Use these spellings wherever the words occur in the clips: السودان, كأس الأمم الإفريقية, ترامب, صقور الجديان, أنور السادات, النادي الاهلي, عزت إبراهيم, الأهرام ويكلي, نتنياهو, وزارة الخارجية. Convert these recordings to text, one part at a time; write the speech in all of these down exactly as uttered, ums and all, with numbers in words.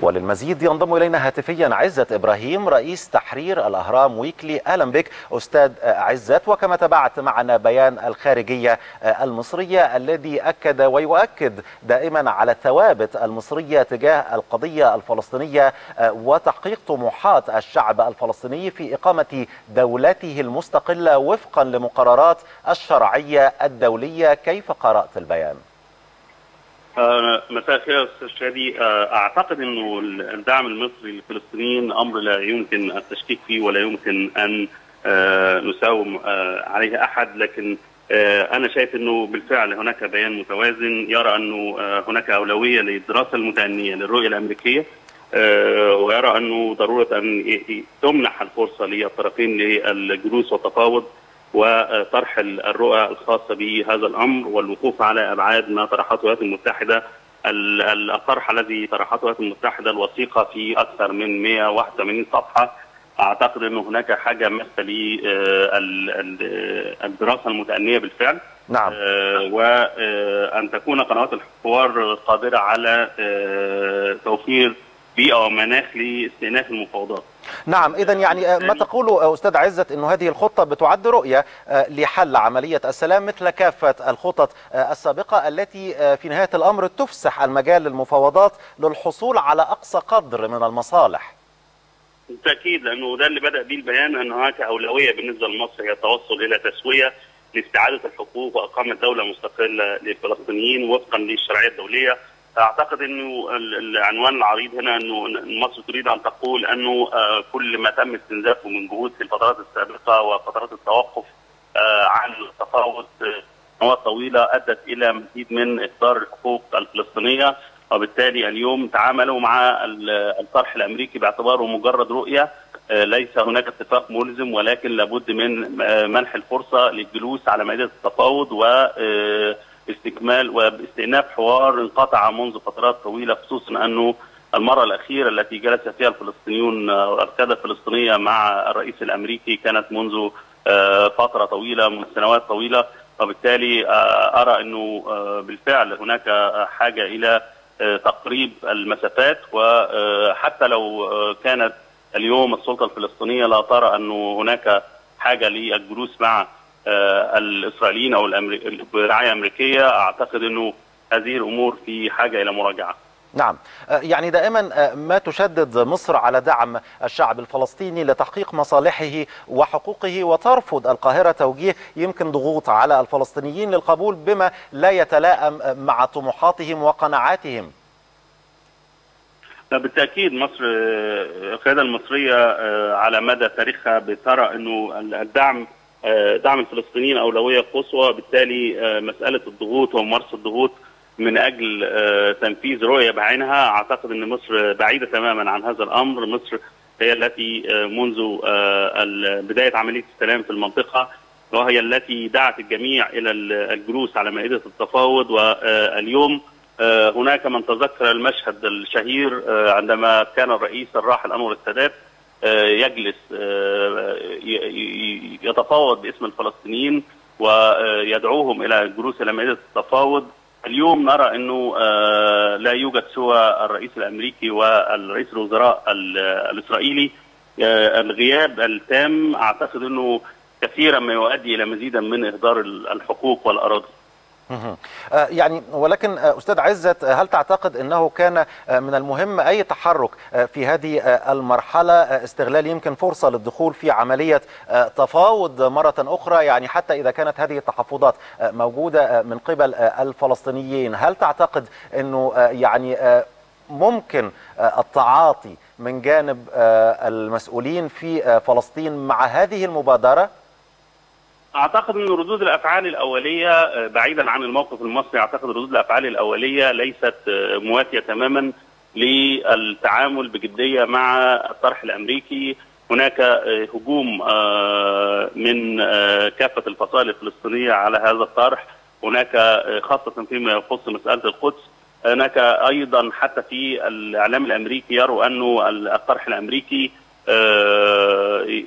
وللمزيد ينضم إلينا هاتفيا عزت إبراهيم رئيس تحرير الأهرام ويكلي. أهلا بك أستاذ عزت، وكما تابعت معنا بيان الخارجية المصرية الذي أكد ويؤكد دائما على الثوابت المصرية تجاه القضية الفلسطينية وتحقيق طموحات الشعب الفلسطيني في إقامة دولته المستقلة وفقا لمقررات الشرعية الدولية، كيف قرأت البيان؟ مساء الخير استاذ شادي. اعتقد انه الدعم المصري للفلسطينيين امر لا يمكن التشكيك فيه ولا يمكن ان نساوم عليه احد، لكن انا شايف انه بالفعل هناك بيان متوازن يرى انه هناك اولويه للدراسه المتأنية للرؤيه الامريكيه، ويرى انه ضروره ان تمنح الفرصه للطرفين للجلوس والتفاوض وطرح الرؤى الخاصه بهذا الامر والوقوف على ابعاد ما طرحته الولايات المتحده. الطرح الذي طرحته الولايات المتحده الوثيقه في اكثر من مئة وواحد وثمانين صفحه، اعتقد انه هناك حاجه ماسه للدراسه المتأنيه بالفعل. نعم. وان تكون قنوات الحوار قادره على توفير بيئه ومناخ لاستئناف المفاوضات. نعم، إذا يعني ما تقوله أستاذ عزت أن هذه الخطة بتعد رؤية لحل عملية السلام مثل كافة الخطط السابقة التي في نهاية الأمر تفسح المجال للمفاوضات للحصول على أقصى قدر من المصالح. بالتأكيد، لأنه ده اللي بدأ به البيان، أن هناك أولوية بالنسبة لمصر هي التوصل إلى تسوية لاستعادة الحقوق وإقامة دولة مستقلة للفلسطينيين وفقا للشرعية الدولية. اعتقد انه العنوان العريض هنا انه مصر تريد ان تقول انه كل ما تم استنزافه من جهود في الفترات السابقه وفترات التوقف عن التفاوض سنوات طويله ادت الى مزيد من اهدار الحقوق الفلسطينيه، وبالتالي اليوم تعاملوا مع الطرح الامريكي باعتباره مجرد رؤيه، ليس هناك اتفاق ملزم، ولكن لابد من منح الفرصه للجلوس على مائده التفاوض و استكمال واستئناف حوار انقطع منذ فترات طويله، خصوصا انه المره الاخيره التي جلس فيها الفلسطينيون القياده الفلسطينيه مع الرئيس الامريكي كانت منذ فتره طويله من سنوات طويله، وبالتالي ارى انه بالفعل هناك حاجه الى تقريب المسافات، وحتى لو كانت اليوم السلطه الفلسطينيه لا ترى انه هناك حاجه للجلوس مع الإسرائيليين أو الرعاية الأمريكية. أعتقد أنه هذه الأمور في حاجة إلى مراجعة. نعم، يعني دائما ما تشدد مصر على دعم الشعب الفلسطيني لتحقيق مصالحه وحقوقه، وترفض القاهرة توجيه يمكن ضغوط على الفلسطينيين للقبول بما لا يتلائم مع طموحاتهم وقناعاتهم. بالتأكيد مصر، القيادة المصرية على مدى تاريخها بترى أنه الدعم دعم الفلسطينيين أولوية قصوى، بالتالي مسألة الضغوط وممارسة الضغوط من أجل تنفيذ رؤية بعينها أعتقد أن مصر بعيدة تماما عن هذا الأمر. مصر هي التي منذ بداية عملية السلام في المنطقة وهي التي دعت الجميع إلى الجلوس على مائدة التفاوض، واليوم هناك من تذكر المشهد الشهير عندما كان الرئيس الراحل أنور السادات يجلس يتفاوض باسم الفلسطينيين ويدعوهم الى الجلوس الى مائده التفاوض. اليوم نرى انه لا يوجد سوى الرئيس الامريكي والرئيس الوزراء الاسرائيلي. الغياب التام اعتقد انه كثيرا ما يؤدي الى مزيدا من اهدار الحقوق والاراضي. يعني ولكن أستاذ عزت، هل تعتقد أنه كان من المهم أي تحرك في هذه المرحلة، استغلال يمكن فرصة للدخول في عملية تفاوض مرة أخرى، يعني حتى إذا كانت هذه التحفظات موجودة من قبل الفلسطينيين، هل تعتقد أنه يعني ممكن التعاطي من جانب المسؤولين في فلسطين مع هذه المبادرة؟ اعتقد ان ردود الافعال الاوليه بعيدا عن الموقف المصري، اعتقد ردود الافعال الاوليه ليست مواتيه تماما للتعامل بجديه مع الطرح الامريكي. هناك هجوم من كافه الفصائل الفلسطينيه على هذا الطرح، هناك خاصه فيما يخص مساله القدس، هناك ايضا حتى في الاعلام الامريكي يروا انه الطرح الامريكي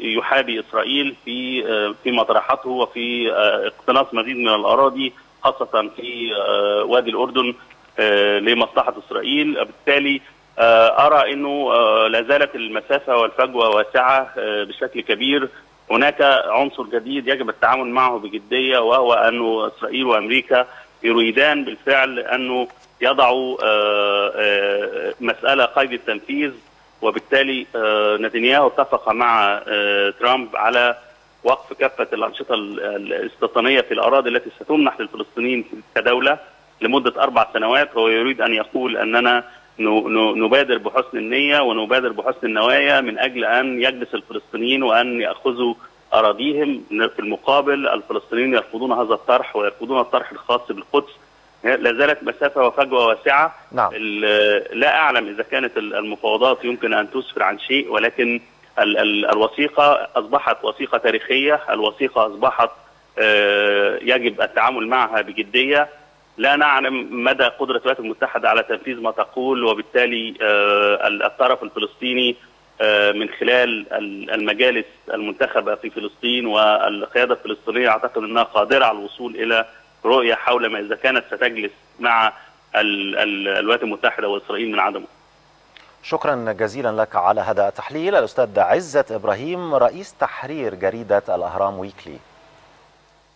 يحابي إسرائيل في فيما طرحته وفي اقتناص مزيد من الأراضي خاصة في وادي الأردن لمصلحة إسرائيل. بالتالي أرى أنه لا زالت المسافة والفجوة واسعة بشكل كبير. هناك عنصر جديد يجب التعامل معه بجدية، وهو أنه إسرائيل وأمريكا يريدان بالفعل أنه يضعوا مسألة قيد التنفيذ، وبالتالي نتنياهو اتفق مع ترامب على وقف كافة الأنشطة الاستيطانية في الأراضي التي ستمنح للفلسطينيين كدولة لمدة أربع سنوات. هو يريد أن يقول أننا نبادر بحسن النية ونبادر بحسن النوايا من أجل أن يجلس الفلسطينيين وأن يأخذوا أراضيهم. في المقابل الفلسطينيين يرفضون هذا الطرح ويرفضون الطرح الخاص بالقدس. لا زالت مسافة وفجوة واسعة. نعم. لا أعلم إذا كانت المفاوضات يمكن أن تسفر عن شيء، ولكن ال ال الوثيقة أصبحت وثيقة تاريخية، الوثيقة أصبحت يجب التعامل معها بجدية. لا نعلم مدى قدرة الولايات المتحدة على تنفيذ ما تقول، وبالتالي الطرف الفلسطيني من خلال المجالس المنتخبة في فلسطين والقيادة الفلسطينية أعتقد أنها قادرة على الوصول إلى رؤية حول ما إذا كانت ستجلس مع الولايات المتحدة وإسرائيل من عدمه. شكرا جزيلا لك على هذا التحليل الأستاذ عزت إبراهيم، رئيس تحرير جريدة الأهرام ويكلي.